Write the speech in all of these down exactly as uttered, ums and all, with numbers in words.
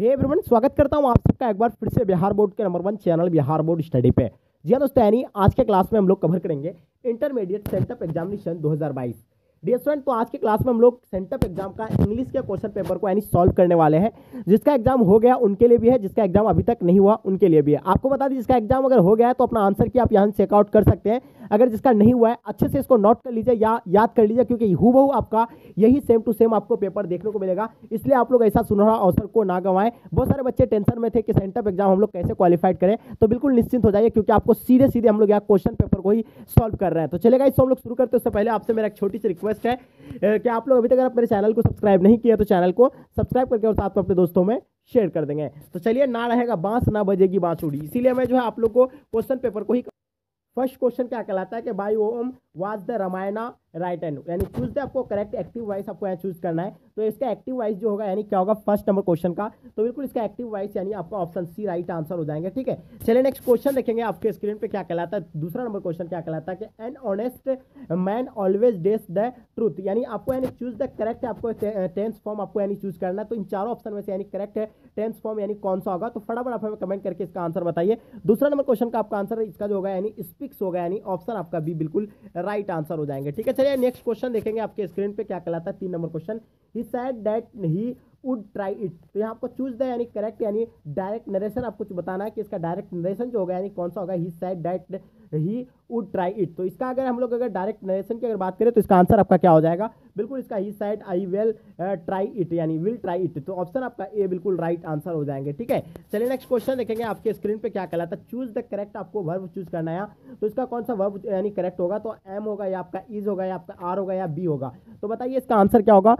Hey everyone, स्वागत करता हूं आप सबका एक बार फिर से बिहार बोर्ड के number one channel Bihar board study पे। जी हाँ दोस्तों, यानी आज के क्लास में हम लोग कवर करेंगे इंटरमीडिएट सेंटअप एग्जामिनेशन दो हज़ार बाईस। डियर स्टूडेंट, तो आज के क्लास में हम लोग सेंटअप एग्जाम का इंग्लिश के क्वेश्चन पेपर को यानी सॉल्व करने वाले हैं। जिसका एग्जाम हो गया उनके लिए भी है, जिसका एग्जाम अभी तक नहीं हुआ उनके लिए भी है। आपको बता दें, जिसका एग्जाम अगर हो गया है तो अपना आंसर की आप यहाँ से चेकआउट कर सकते हैं। अगर जिसका नहीं हुआ है अच्छे से इसको नोट कर लीजिए या याद कर लीजिए, क्योंकि हूबहू आपका यही सेम टू सेम आपको पेपर देखने को मिलेगा। इसलिए आप लोग ऐसा सुनहरा अवसर को ना गंवाएं। बहुत सारे बच्चे टेंशन में थे कि सेंटअप एग्जाम हम लोग कैसे क्वालिफाइड करें, तो बिल्कुल निश्चिंत हो जाइए क्योंकि आपको सीधे सीधे हम लोग यहाँ क्वेश्चन पेपर को ही सॉल्व कर रहे हैं। तो चलेगा, इसको हम लोग शुरू करते हैं। उससे पहले आपसे मेरा एक छोटी सी रिक्वेस्ट है कि आप लोग अभी तक आप मेरे चैनल को सब्सक्राइब नहीं किया तो चैनल को सब्सक्राइब करके और साथ में अपने दोस्तों में शेयर कर देंगे। तो चलिए, ना रहेगा बांस ना बजेगी बांसुरी, इसीलिए मैं जो है आप लोग को क्वेश्चन पेपर को ही। फर्स्ट क्वेश्चन क्या कहलाता है कि by whom was the Ramayana right and, यानी चूज द आपको करेक्ट एक्टिव वाइस आपको यहाँ चूज करना है। तो इसका एक्टिव वाइस जो होगा यानी क्या होगा फर्स्ट नंबर क्वेश्चन का, तो बिल्कुल इसका एक्टिव वाइस यानी आपका ऑप्शन सी राइट आंसर हो जाएंगे। ठीक है, चलिए नेक्स्ट क्वेश्चन देखेंगे आपके स्क्रीन पे क्या कहलाता है। दूसरा नंबर क्वेश्चन क्या कहलाता है कि an honest man always days the truth, यानी आपको यानी चूज द करेक्ट आपको टेंस फॉर्म आपको यानी चूज करना है। तो इन चारों ऑप्शन में से यानी करेक्ट टेंस फॉर्म यानी कौन सा होगा, तो फटाफट आप हमें कमेंट करके इसका आंसर बताइए। दूसरा नंबर क्वेश्चन का आपका आंसर इसका जो होगा यानी स्पीक्स होगा, यानी ऑप्शन आपका भी बिल्कुल राइट आंसर हो जाएंगे। ठीक है, चलिए नेक्स्ट क्वेश्चन देखेंगे आपके स्क्रीन पे क्या कहलाता है। तीन number question, he said that he would try it, तो यहाँ आपको चूज द यानी करेक्ट यानी डायरेक्ट नरेशन आपको बताना है कि इसका डायरेक्ट नरेशन जो होगा यानी कौन सा होगा। He said that he would try it, तो इसका अगर हम लोग अगर डायरेक्ट नरेशन की अगर बात करें तो इसका आंसर आपका क्या हो जाएगा, बिल्कुल इसका he said I will try it यानी विल ट्राई इट, तो ऑप्शन आपका ए बिल्कुल राइट आंसर हो जाएंगे। ठीक है, चलिए नेक्स्ट क्वेश्चन देखेंगे आपके स्क्रीन पे क्या कहलाता है। चूज द करेक्ट आपको वर्ब चूज करना है, तो इसका कौन सा वर्ब यानी करेक्ट होगा, तो एम होगा या आपका इज होगा या आपका आर होगा या बी होगा, तो बताइए इसका आंसर क्या होगा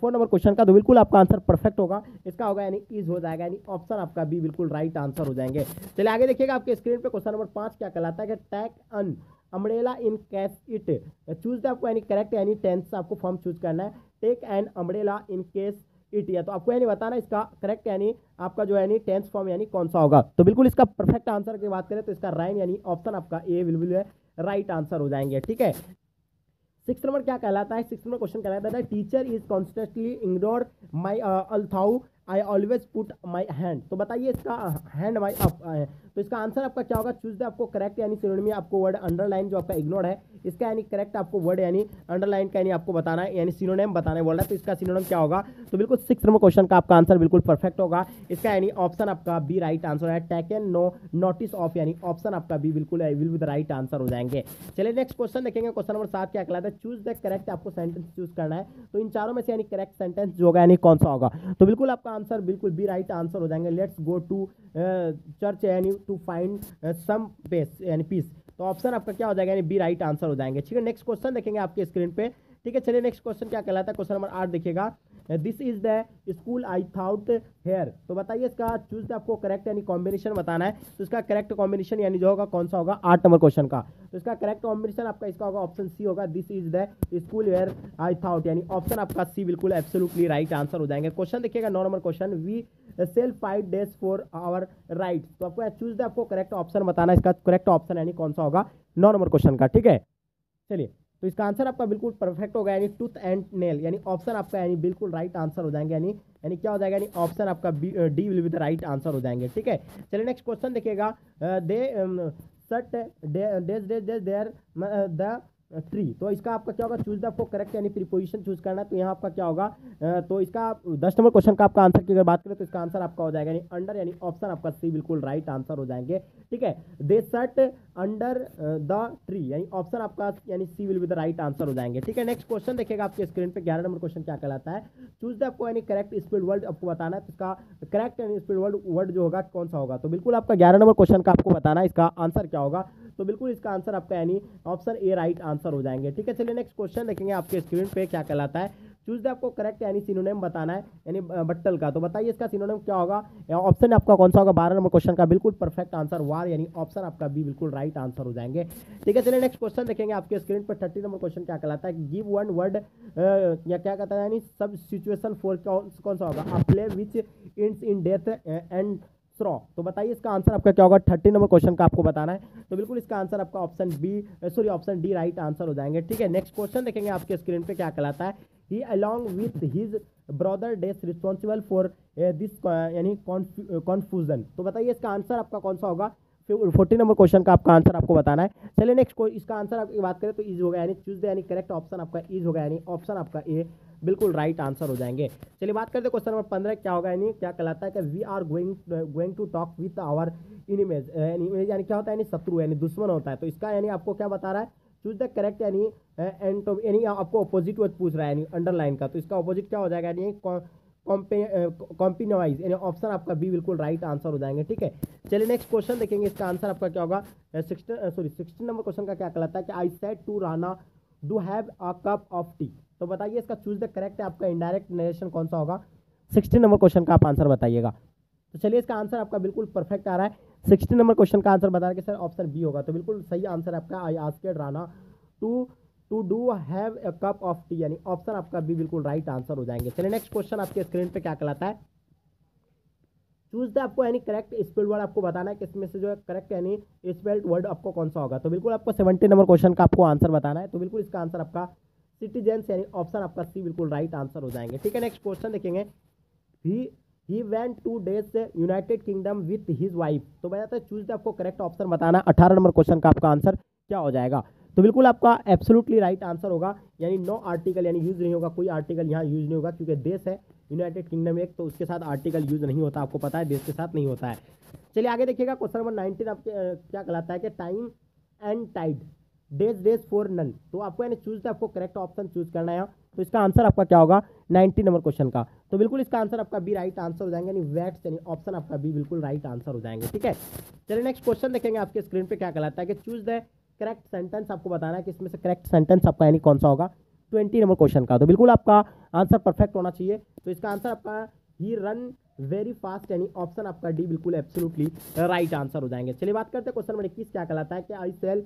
फोर नंबर क्वेश्चन का। तो बिल्कुल आपका आंसर परफेक्ट होगा, इसका होगा यानी इज हो जाएगा, यानी ऑप्शन आपका बी बिल्कुल राइट आंसर हो जाएंगे। चलिए आगे देखिएगा आपके स्क्रीन पे क्वेश्चन नंबर पाँच क्या कहलाता है कि take an umbrella in case it, choose the आपको यानी करेक्ट यानी टेंस आपको फॉर्म चूज करना है। Take an umbrella in case it, या तो आपको यानी बताना इसका करेक्ट यानी आपका जो यानी टेंस फॉर्म यानी कौन सा होगा, तो बिल्कुल इसका परफेक्ट आंसर की बात करें तो इसका राइन यानी ऑप्शन आपका ए बिल्कुल राइट आंसर हो जाएंगे। ठीक है, सिक्स नंबर क्या कहलाता है। सिक्स नंबर क्वेश्चन कहलाता है teacher is constantly ignore my although I always put my hand, तो बताइए इसका हैंड माई अप, तो इसका आंसर आपका क्या होगा। चूज द आपको करेक्ट यानी सिनोनिम आपको वर्ड अंडरलाइन जो आपका इग्नोर है, इसका यानी करेक्ट आपको वर्ड यानी अंडरलाइन का यानी आपको बताना है यानी सिनोनिम बताने बोल रहा है, तो इसका सिनोनिम क्या होगा, तो बिल्कुल सिक्स नंबर क्वेश्चन का आपका आंसर बिल्कुल परफेक्ट होगा, इसका यानी ऑप्शन आपका बी राइट आंसर है। टेकन नो नोटिस ऑफ यानी ऑप्शन आपका बी बिल्कुल विल विद राइट आंसर हो जाएंगे। चलिए नेक्स्ट क्वेश्चन देखेंगे, क्वेश्चन नंबर सात क्या कहलाता है। चूज द करेक्ट आपको सेंटेंस चूज करना है, तो इन चारों में से यानी करेक्ट सेंटेंस जो होगा यानी कौन सा होगा, तो बिल्कुल आपका आंसर बिल्कुल बी राइट आंसर हो जाएंगे। लेट्स गो टू चर्च यानी टू फाइंड सम पीस यानी पीस, तो ऑप्शन आपका क्या हो जाएगा यानी बी राइट आंसर हो जाएंगे। ठीक है, नेक्स्ट क्वेश्चन देखेंगे आपके स्क्रीन पे। ठीक है, चलिए नेक्स्ट क्वेश्चन क्या कहलाता है। क्वेश्चन नंबर आठ देखिएगा, this is the school I thought here, तो बताइए इसका चूज द आपको करेक्ट यानी कॉम्बिनेशन बताना है, तो इसका करेक्ट कॉम्बिनेशन यानी जो होगा कौन सा होगा आठ नंबर क्वेश्चन का, तो इसका करेक्ट कॉम्बिनेशन आपका इसका होगा ऑप्शन सी होगा। This is the school here I thought यानी ऑप्शन आपका सी बिल्कुल एब्सोल्युटली राइट आंसर हो जाएंगे। क्वेश्चन देखिएगा नौ number question, we sell five dash for our right, तो आपको चूज द आपको करेक्ट ऑप्शन बताना है, इसका करेक्ट ऑप्शन यानी कौन सा होगा नौ नंबर क्वेश्चन का। ठीक है, चलिए तो इसका आंसर आपका बिल्कुल परफेक्ट होगा यानी टूथ एंड नेल यानी ऑप्शन आपका यानी बिल्कुल राइट आंसर हो जाएंगे, यानी यानी क्या हो जाएगा यानी ऑप्शन आपका B D will be the right answer हो जाएंगे। ठीक है, चलिए नेक्स्ट क्वेश्चन देखिएगा, they sat dash dash dash there the tree, तो इसका आपका क्या होगा। चूज द आपको करेक्ट यानी प्रीपोजिशन चूज करना है, तो यहाँ आपका क्या होगा, तो इसका दस नंबर क्वेश्चन का आपका आंसर की अगर बात करें तो इसका आंसर आपका हो जाएगा यानी अंडर यानी ऑप्शन आपका सी बिल्कुल राइट आंसर हो जाएंगे। ठीक है, they sat under the tree यानी ऑप्शन आपका यानी C will be the right answer हो जाएंगे। ठीक है, नेक्स्ट क्वेश्चन देखिएगा आपके स्क्रीन पे ग्यारह नंबर क्वेश्चन क्या कहलाता है। चूज द आपको यानी करेक्ट स्पीड वर्ड आपको बताना है, तो इसका करेक्ट यानी स्पीड वर्ड वर्ड जो होगा कौन सा होगा, तो बिल्कुल आपका ग्यारह नंबर क्वेश्चन का आपको बताना है, इसका आंसर क्या होगा, तो बिल्कुल इसका आंसर आपका यानी ऑप्शन ए राइट आंसर हो जाएंगे। ठीक है, चलिए नेक्स्ट क्वेश्चन देखेंगे आपके स्क्रीन पे क्या कहलाता है। चूज द आपको करेक्ट यानी सिनोनिम बताना है यानी बट्टल का, तो बताइए इसका सिनोनिम क्या होगा, ऑप्शन आपका कौन सा होगा बारह नंबर क्वेश्चन का, बिल्कुल परफेक्ट आंसर वार यानी ऑप्शन आपका बी बिल्कुल राइट आंसर हो जाएंगे। ठीक है, चलिए नेक्स्ट क्वेश्चन देखेंगे आपके स्क्रीन पर थर्टी नंबर क्वेश्चन क्या कहलाता है। गिव वन वर्ड या क्या कहता है यानी सब सिचुएशन फोर कौन सा होगा, आप play which ends in death and throw, तो बताइए इसका आंसर आपका क्या होगा थर्टी नंबर क्वेश्चन का आपको बताना है, तो बिल्कुल इसका आंसर आपका option B sorry option D right answer हो जाएंगे। ठीक है, नेक्स्ट क्वेश्चन देखेंगे आपके स्क्रीन पर क्या कहलाता है। He along with his brother dash responsible for this यानी कॉन्फ्यूजन। तो बताइए इसका आंसर आपका कौन सा होगा। फिर फोर्टी नंबर क्वेश्चन का आपका आंसर आपको बताना है। चलिए नेक्स्ट को इसका आंसर आपकी बात करें तो ईज होगा यानी चूज द यानी करेक्ट ऑप्शन आपका ईज होगा यानी ऑप्शन आपका ए बिल्कुल राइट आंसर हो जाएंगे। चलिए बात करते हैं क्वेश्चन नंबर पंद्रह क्या होगा यानी क्या कहलाता है कि we are going going to talk with our enemies यानी क्या होता है यानी शत्रु यानी दुश्मन होता है। तो इसका यानी आपको क्या बता रहा है चूज द करेक्ट यानी एंड यानी आपको अपोजिट वर्ड पूछ रहा है यानी अंडरलाइन का। तो इसका अपोजिट क्या हो जाएगा यानी कॉम्पिनवाइज यानी ऑप्शन आपका बी बिल्कुल राइट आंसर हो जाएंगे। ठीक है चलिए नेक्स्ट क्वेश्चन देखेंगे इसका आंसर आपका क्या होगा sixteen sorry sixteen number question का क्या कहलाता है कि I said to Rana do have a cup of tea. तो बताइए इसका चूज द करेक्ट है आपका इनडायरेक्ट नरेशन कौन सा होगा। सिक्सटीन नंबर क्वेश्चन का आप आंसर बताइएगा। तो चलिए इसका आंसर आपका बिल्कुल परफेक्ट आ रहा है। सिक्सटीन नंबर क्वेश्चन का आंसर बता रहे कि सर ऑप्शन बी होगा। तो बिल्कुल सही आंसर आपका I asked Rana to to do have a cup of tea यानी ऑप्शन आपका भी बिल्कुल राइट आंसर हो जाएंगे। चलिए नेक्स्ट क्वेश्चन आपके स्क्रीन पे क्या कहलाता है चूज द आपको यानी करेक्ट स्पेल्ड वर्ड आपको बताना है कि इसमें से जो है करेक्ट यानी स्पेल्ड वर्ड आपको कौन सा होगा। तो बिल्कुल आपको सेवेंटी नंबर क्वेश्चन का आपको आंसर बताना है। तो बिल्कुल इसका आंसर आपका सिटीजन्स यानी ऑप्शन आपका सी बिल्कुल राइट आंसर हो जाएंगे। ठीक है नेक्स्ट क्वेश्चन देखेंगे he he went to dash United Kingdom with his wife. तो बताया चूज द आपको करेक्ट ऑप्शन बताना है। अठारह नंबर क्वेश्चन का आपका आंसर क्या हो जाएगा। तो बिल्कुल आपका एब्सोल्युटली राइट आंसर होगा यानी नो आर्टिकल यानी यूज़ नहीं होगा, कोई आर्टिकल यहाँ यूज़ नहीं होगा क्योंकि देश है यूनाइटेड किंगडम एक तो उसके साथ आर्टिकल यूज़ नहीं होता, आपको पता है देश के साथ नहीं होता है। चलिए आगे देखिएगा क्वेश्चन नंबर नाइनटीन आपके क्या कहलाता है कि time and tide dash dash for none. तो आपको यानी चूज द आपको करेक्ट ऑप्शन चूज करना है। तो इसका आंसर आपका क्या होगा नाइनटीन नंबर क्वेश्चन का। तो बिल्कुल इसका आंसर आपका बी राइट आंसर हो जाएंगे यानी वैट्स यानी ऑप्शन आपका बी बिल्कुल राइट आंसर हो जाएंगे। ठीक है चलिए नेक्स्ट क्वेश्चन देखेंगे आपके स्क्रीन पर क्या कहलाता है कि चूज द करेक्ट सेंटेंस आपको बताना है कि इसमें से करेक्ट सेंटेंस आपका यानी कौन सा होगा ट्वेंटी नंबर क्वेश्चन का। तो बिल्कुल आपका आंसर परफेक्ट होना चाहिए। तो इसका आंसर आपका ही रन वेरी फास्ट यानी ऑप्शन आपका डी बिल्कुल एब्सोल्युटली राइट आंसर हो जाएंगे। चलिए बात करते हैं क्वेश्चन नंबर इक्कीस क्या कहलाता है कि I sell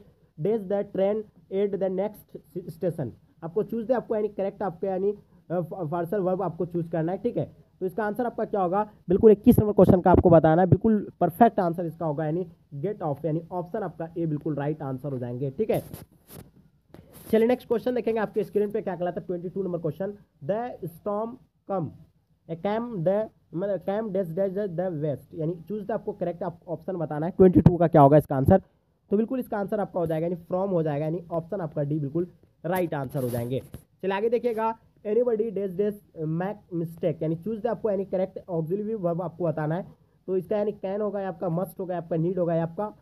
dash the train at the next station. आपको चूज दे आपको यानी करेक्ट आपके यानी पार्सल वर्ब आपको चूज करना है। ठीक है तो इसका आंसर आपका क्या होगा बिल्कुल इक्कीस नंबर क्वेश्चन का आपको बताना है। बिल्कुल परफेक्ट आंसर इसका होगा यानी गेट ऑफ यानी ऑप्शन आपका ए बिल्कुल राइट आंसर हो जाएंगे। ठीक है चलिए नेक्स्ट क्वेश्चन देखेंगे आपके स्क्रीन पे क्या कहलाता है twenty two number question the storm come a came the मतलब came dash dash the west यानी चूज द आपको करेक्ट ऑप्शन बताना है। ट्वेंटी टू का क्या होगा इसका आंसर। तो बिल्कुल इसका आंसर आपका हो जाएगा यानी फ्रॉम हो जाएगा यानी ऑप्शन आपका डी बिल्कुल राइट आंसर हो जाएंगे। चलिए आगे देखिएगा anybody dash dash make mistake यानी चूज द आपको यानी करेक्ट ऑक्सिलरी वर्ब आपको बताना है। तो इसका यानी कैन होगा आपका मस्ट होगा आपका नीड होगा आपका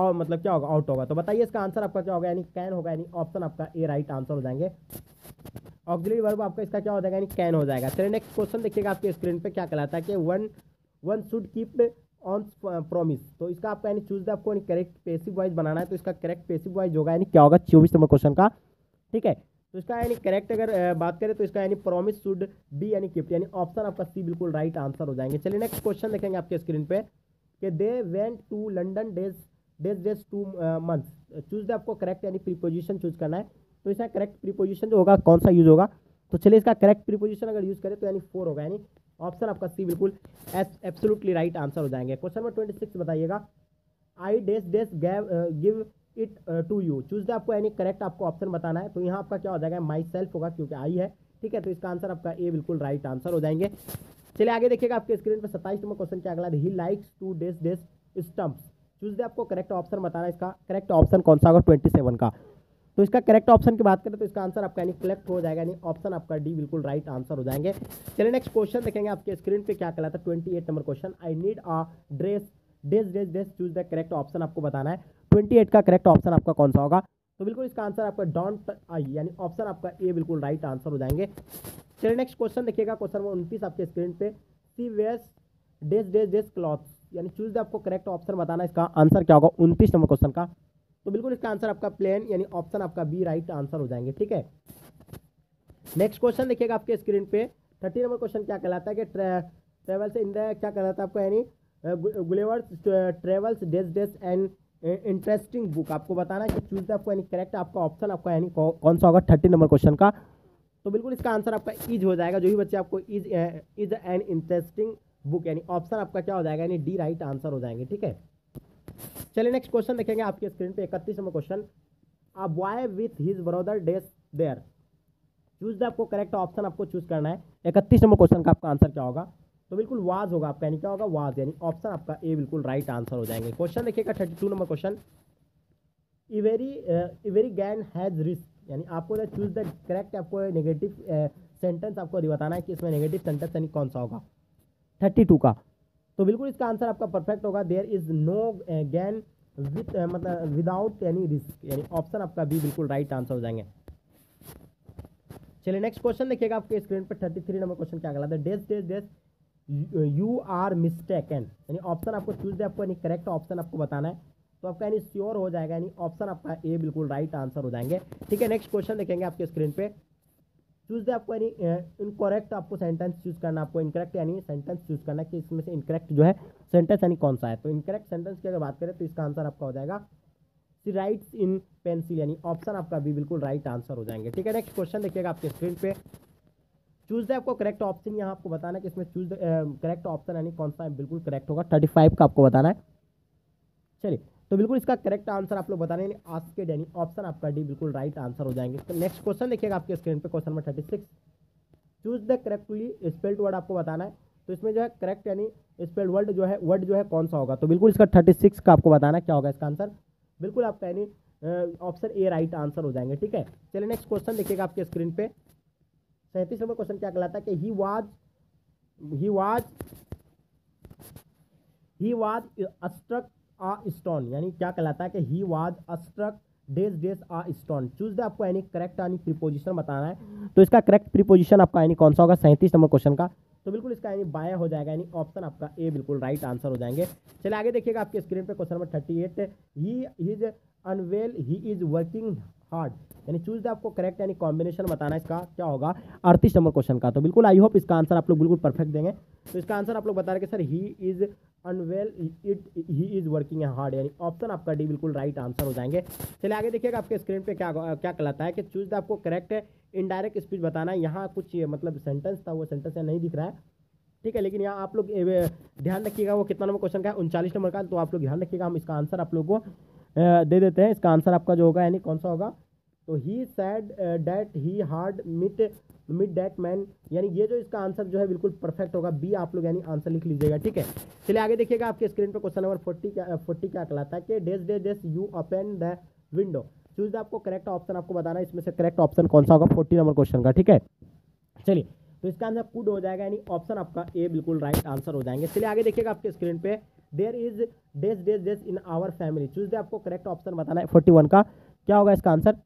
और मतलब क्या होगा आउट होगा। तो बताइए इसका आंसर आपका क्या होगा यानी कैन होगा यानी ऑप्शन आपका ए राइट आंसर हो जाएंगे। ऑक्सिलरी वर्ब आपका इसका क्या हो जाएगा यानी कैन हो जाएगा। चलिए नेक्स्ट क्वेश्चन देखिएगा आपके स्क्रीन पर क्या कहलाता है कि one one should keep on promise. तो इसका आपका यानी चूज द आपको यानी करेक्ट पैसिव वॉइस बनाना है। तो इसका करेक्ट पैसिव वॉइस होगा यानी क्या होगा चौबीस नंबर क्वेश्चन का। ठीक है तो इसका यानी करेक्ट अगर बात करें तो इसका यानी प्रॉमिस शुड बी यानी कीप्ट यानी ऑप्शन आपका सी बिल्कुल राइट आंसर हो जाएंगे। चलिए नेक्स्ट क्वेश्चन देखेंगे आपके स्क्रीन पे कि they went to London dash dash dash two months. Choose the आपको करेक्ट यानी प्रीपोजिशन चूज करना है। तो इसका करेक्ट प्रीपोजिशन जो होगा कौन सा यूज होगा। तो चलिए इसका करेक्ट प्रीपोजिशन अगर यूज करें तो यानी फोर होगा यानी ऑप्शन आपका सी बिल्कुल एब्सोल्युटली राइट आंसर हो जाएंगे। क्वेश्चन नंबर ट्वेंटी सिक्स बताइएगा I dash dash give it to you. Choose the आपको यानी करेक्ट आपको ऑप्शन बताना है। तो यहाँ आपका क्या हो जाएगा माई सेल्फ होगा क्योंकि आई है। ठीक है तो इसका आंसर आपका ए बिल्कुल राइट आंसर हो जाएंगे। चलिए आगे देखिएगा आपके स्क्रीन पर सत्ताईस नंबर क्वेश्चन क्या अगला he likes to dash dash stumps. Choose the आपको करेक्ट ऑप्शन बताना है। इसका करेक्ट ऑप्शन कौन सा होगा ट्वेंटी सेवन का। तो इसका करेक्ट ऑप्शन की बात करें तो इसका आंसर आपका यानी कलेक्ट हो जाएगा यानी ऑप्शन आपका डी बिल्कुल राइट आंसर हो जाएंगे। चलिए नेक्स्ट क्वेश्चन देखेंगे आपके स्क्रीन पे क्या कहलाता है twenty eight number question I need a dress dash dash dash choose the correct option आपको बताना है। ट्वेंटी एट का करेक्ट ऑप्शन आपका कौन सा होगा। तो बिल्कुल इसका आंसर आपका डोंट आई यानी ऑप्शन आपका ए बिल्कुल राइट आंसर हो जाएंगे। चलिए नेक्स्ट क्वेश्चन देखिएगा क्वेश्चन नंबर उनतीस आपके स्क्रीन पे she wears dash dash dash clothes यानी चूज द आपको करेक्ट ऑप्शन बताना है। इसका आंसर क्या होगा उनतीस नंबर क्वेश्चन का। तो बिल्कुल इसका आंसर आपका प्लेन यानी ऑप्शन आपका बी राइट आंसर हो जाएंगे। ठीक है नेक्स्ट क्वेश्चन देखिएगा आपके स्क्रीन पे थर्टी नंबर क्वेश्चन क्या कहलाता है कि ट्रेवल्स इन द क्या कहलाता है आपको यानी Gulliver's Travels dash dash and interesting book आपको बताना है कि चूज द आपको यानी करेक्ट आपका ऑप्शन आपका यानी कौन सा होगा थर्टी नंबर क्वेश्चन का। तो बिल्कुल इसका आंसर आपका इज हो जाएगा। जो भी बच्चे आपको is is an interesting book यानी ऑप्शन आपका क्या हो जाएगा यानी डी राइट आंसर हो जाएंगे। ठीक है चलिए नेक्स्ट क्वेश्चन देखेंगे आपके स्क्रीन पे इकतीस नंबर question a boy with his brother dash there. Choose the आपको करेक्ट ऑप्शन आपको चूज करना है। इकतीस नंबर क्वेश्चन का आपका आंसर क्या होगा, तो बिल्कुल वाज होगा आपका, यानी क्या होगा वाज, यानी ऑप्शन आपका ए बिल्कुल राइट आंसर हो जाएंगे। क्वेश्चन देखिएगा thirty two number question, every every gain has risk, यानी आपको चूज द करेक्ट, आपको नेगेटिव सेंटेंस आपको बताना है कि इसमें नेगेटिव सेंटेंस यानी कौन सा होगा थर्टी टू का। तो बिल्कुल इसका आंसर आपका परफेक्ट होगा, there is no gain with मतलब विदाउट यानी रिस्क, यानी ऑप्शन आपका बी बिल्कुल राइट आंसर हो जाएंगे। चलिए नेक्स्ट क्वेश्चन देखिएगा आपके स्क्रीन पर थर्टी थ्री नंबर क्वेश्चन क्या कहलाता है, dash dash dash you are mistaken, यानी ऑप्शन आपको चूज दे आपको यानी करेक्ट ऑप्शन आपको बताना है, तो आपका यानी श्योर हो जाएगा, यानी ऑप्शन आपका ए बिल्कुल राइट आंसर हो जाएंगे। ठीक है नेक्स्ट क्वेश्चन देखेंगे आपके स्क्रीन पे, चूज दे आपको यानी इनकरेक्ट आपको सेंटेंस चूज करना, आपको इनकरेक्ट यानी सेंटेंस चूज करना कि इसमें से इनकरेक्ट जो है सेंटेंस यानी कौन सा है। तो इनकरेक्ट सेंटेंस की अगर बात करें तो इसका आंसर आपका हो जाएगा सी राइट्स इन पेंसिल, यानी ऑप्शन आपका भी बिल्कुल राइट आंसर हो जाएंगे। ठीक है नेक्स्ट क्वेश्चन देखिएगा आपके स्क्रीन पे, चूज द आपको करेक्ट ऑप्शन, यहाँ आपको बताना है कि इसमें चूज द करेक्ट ऑप्शन यानी कौन सा बिल्कुल करेक्ट होगा, थर्टी फाइव का आपको बताना है। चलिए तो बिल्कुल इसका करेक्ट आंसर आप लोग बताना है आस्केड, यानी ऑप्शन आपका डी बिल्कुल राइट आंसर हो जाएंगे। तो नेक्स्ट क्वेश्चन देखिएगा आपके स्क्रीन पे, question number thirty six, choose the correctly spelled word आपको बताना है, तो इसमें जो है करेक्ट यानी स्पेल्ड वर्ड जो है वर्ड जो है कौन सा होगा, तो बिल्कुल इसका थर्टी सिक्स का आपको बताना क्या होगा इसका आंसर, बिल्कुल आपका यानी ऑप्शन ए राइट आंसर हो जाएंगे। ठीक है चलिए नेक्स्ट क्वेश्चन देखिएगा आपके स्क्रीन पे, सैंतीस नंबर क्वेश्चन क्या कहलाता है कि he was he was he was struck a stone, यानी क्या कहलाता है कि he was struck dash dash a stone, choose the आपको यानी करेक्ट यानी प्रीपोजिशन बताना है, तो इसका करेक्ट प्रीपोजिशन आपका यानी कौन सा होगा सैंतीस नंबर क्वेश्चन का, तो बिल्कुल इसका यानी बाय हो जाएगा, यानी ऑप्शन आपका ए बिल्कुल राइट आंसर हो जाएंगे। चलिए आगे देखिएगा आपके स्क्रीन पे question number thirty eight, he is unwell he is working hard, यानी चूज द आपको करेक्ट यानी कॉम्बिनेशन बताना है इसका क्या होगा अड़तीस नंबर क्वेश्चन का, तो बिल्कुल आई होप इसका आंसर आप लोग बिल्कुल परफेक्ट देंगे। तो इसका आंसर आप लोग बता रहे कि sir he is unwell it he is working hard, यानी ऑप्शन आपका डी बिल्कुल राइट आंसर हो जाएंगे। चलिए आगे देखिएगा आपके स्क्रीन पे क्या क्या कहलाता है कि चूज द आपको करेक्ट इनडायरेक्ट स्पीच बताना है, यहाँ कुछ मतलब सेंटेंस था वो सेंटेंस नहीं दिख रहा है, ठीक है, लेकिन यहाँ आप लोग ध्यान रखिएगा वो कितना नंबर क्वेश्चन का है उनचालीस नंबर का, तो आप लोग ध्यान रखिएगा हम इसका आंसर आप लोग को दे देते हैं। इसका आंसर आपका जो होगा यानी कौन सा होगा, तो he said that he had met met that man, यानी ये जो इसका आंसर जो है बिल्कुल परफेक्ट होगा बी, आप लोग यानी आंसर लिख लीजिएगा। ठीक है चलिए आगे देखिएगा आपके स्क्रीन पर क्वेश्चन नंबर फोर्टी क्या फोर्टी क्या कहलाता है कि dash dash dash you open the window, choose the आपको करेक्ट ऑप्शन आपको बताना है, इसमें से करेक्ट ऑप्शन कौन सा होगा फोर्टी नंबर क्वेश्चन का। ठीक है चलिए तो इसका आंसर कूड हो जाएगा, यानी ऑप्शन आपका ए बिल्कुल राइट आंसर हो जाएंगे। चलिए आगे देखिएगा आपके स्क्रीन पर, there is dash dash dash in our family, choose the आपको करेक्ट ऑप्शन बताना है फोर्टी वन का क्या होगा इसका आंसर,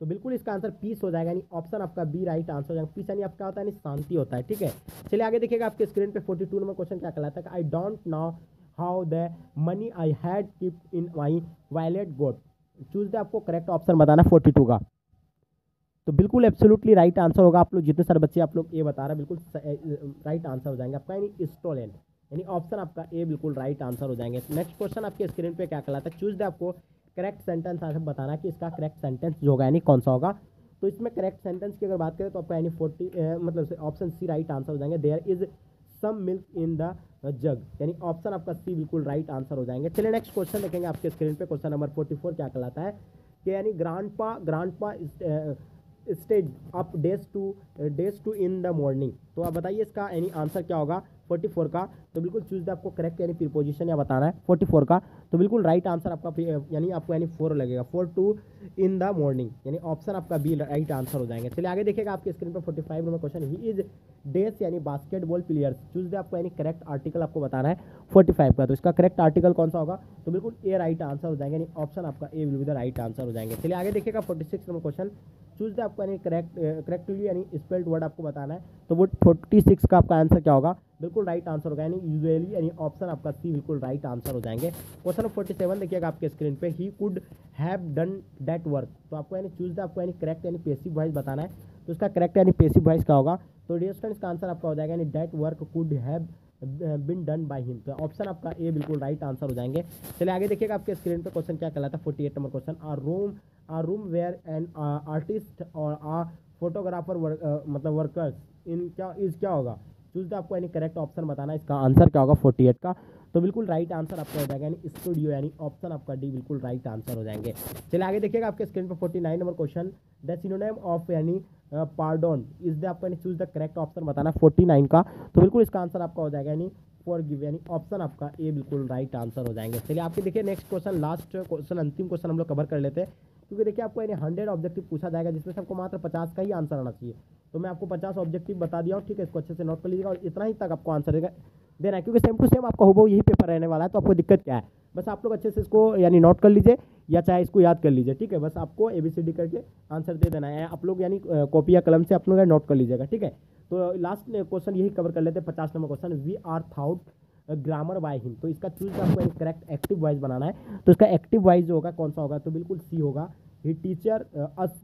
तो बिल्कुल इसका आंसर पीस हो जाएगा, यानी ऑप्शन आपका बी राइट आंसर हो जाएगा। पीस यानी आपका होता है यानी शांति होता है। ठीक है चलिए आगे देखिएगा आपके स्क्रीन पे फोर्टी टू नंबर क्वेश्चन क्या कहलाता है, I don't know how the money I had keep in my wallet got, choose the आपको करेक्ट ऑप्शन बताना फोर्टी टू का, तो बिल्कुल एब्सोल्युटली राइट आंसर होगा, आप लोग जितने सारे बच्चे आप लोग ये बता रहे हैं बिल्कुल राइट आंसर हो जाएंगे आपका, यानी स्टोलन, यानी ऑप्शन आपका ए बिल्कुल राइट आंसर हो जाएंगे। नेक्स्ट क्वेश्चन आपके स्क्रीन पर क्या कहलाता है, चूज द आपको करेक्ट सेंटेंस आंसर बताना कि इसका करेक्ट सेंटेंस जो होगा यानी कौन सा होगा, तो इसमें करेक्ट सेंटेंस की अगर बात करें तो आपका यानी फोर्टी मतलब ऑप्शन सी राइट आंसर हो जाएंगे, there is some milk in the jug, यानी ऑप्शन आपका सी बिल्कुल राइट आंसर हो जाएंगे। चलिए नेक्स्ट क्वेश्चन देखेंगे आपके स्क्रीन पे, क्वेश्चन नंबर फोर्टी फोर क्या कहलाता है कि यानी grandpa grandpa stayed up dash two dash to in the morning, तो आप बताइए इसका यानी आंसर क्या होगा फोर्टी फोर का, तो बिल्कुल चूज द आपको करेक्ट यानी प्रीपोजिशन या बताना है फोर्टी फोर का, तो बिल्कुल राइट आंसर आपका यानी आपको यानी फोर लगेगा for two in the morning, यानी ऑप्शन आपका बी राइट आंसर हो जाएंगे। चलिए आगे देखिएगा आपके स्क्रीन पर forty five number question, he is dash यानी बास्केटबॉल प्लेयर्स, चूज द आपको यानी करेक्ट आर्टिकल आपको बताना है फोर्टी फाइव का, तो इसका करेक्ट आर्टिकल कौन सा होगा, तो बिल्कुल ए राइट आंसर हो जाएंगे, यानी ऑप्शन आपका A will be the right answer हो जाएंगे। चलिए आगे देखिएगा forty six number question, choose the आपको यानी करेक्ट करेक्टली यानी स्पेल्ड वर्ड आपको बताना है, तो वो फोर्टी सिक्स का आपका आंसर क्या होगा, बिल्कुल राइट आंसर होगा, यानी यूजुअली यानी ऑप्शन आपका सी बिल्कुल राइट आंसर हो जाएंगे। क्वेश्चन फोर्टी सेवन देखिएगा आपके स्क्रीन पे, he could have done that work, तो आपको यानी चूज द आपको यानी करेक्ट यानी पैसिव वॉइस बताना है, तो इसका करेक्ट यानी पैसिव वॉइस क्या होगा, तो डियर फ्रेंड्स का आंसर आपका हो जाएगा यानी that work could have been done by him, तो ऑप्शन आपका ए बिल्कुल राइट आंसर हो जाएंगे। चलिए आगे देखिएगा आपके स्क्रीन पर क्वेश्चन क्या कहलाता है forty eight number question, are room our room where an artist और आ फोटोग्राफर मतलब वर्कर्स इन क्या इज क्या होगा, चूज द आपको यानी करेक्ट ऑप्शन बताना, इसका आंसर क्या होगा अड़तालीस का, तो बिल्कुल राइट आंसर आपका हो जाएगा यानी स्टूडियो यानी ऑप्शन आपका डी बिल्कुल राइट आंसर हो जाएंगे। चलिए आगे देखिएगा आपके स्क्रीन पर उनचास number question, the synonym of यानी पार्डोन इज द आपको यानी चूज द करेक्ट ऑप्शन बताना उनचास का, तो बिल्कुल इसका आंसर आपका हो जाएगा यानी फॉरगिव यानी ऑप्शन आपका ए बिल्कुल राइट आंसर हो जाएंगे। चलिए आपके देखिए नेक्स्ट क्वेश्चन, लास्ट क्वेश्चन अंतिम क्वेश्चन हम लोग कवर कर लेते हैं, क्योंकि देखिए आपको यानी हंड्रेड ऑब्जेक्टिव पूछा जाएगा जिसमें से आपको मात्र पचास का ही आंसर आना चाहिए, तो मैं आपको पचास ऑब्जेक्टिव बता दिया हूँ, ठीक है, इसको अच्छे से नोट कर लीजिएगा और इतना ही तक आपको आंसर देना है, क्योंकि सेम टू सेम आपका होगा यही पेपर रहने वाला है, तो आपको दिक्कत क्या है, बस आप लोग अच्छे से इसको यानी नोट कर लीजिए या चाहे इसको याद कर लीजिए, ठीक है, बस आपको ए बी सी डी करके आंसर दे देना है, आप लोग यानी कॉपी या कलम से आप लोग नोट कर लीजिएगा, ठीक है। तो लास्ट क्वेश्चन यही कवर कर लेते हैं, पचास number question, we are taught grammar by him, तो इसका चूज आपको करेक्ट एक्टिव वाइज बनाना है, तो इसका एक्टिव वाइज होगा कौन सा होगा, तो बिल्कुल सी होगा, ही टीचर अस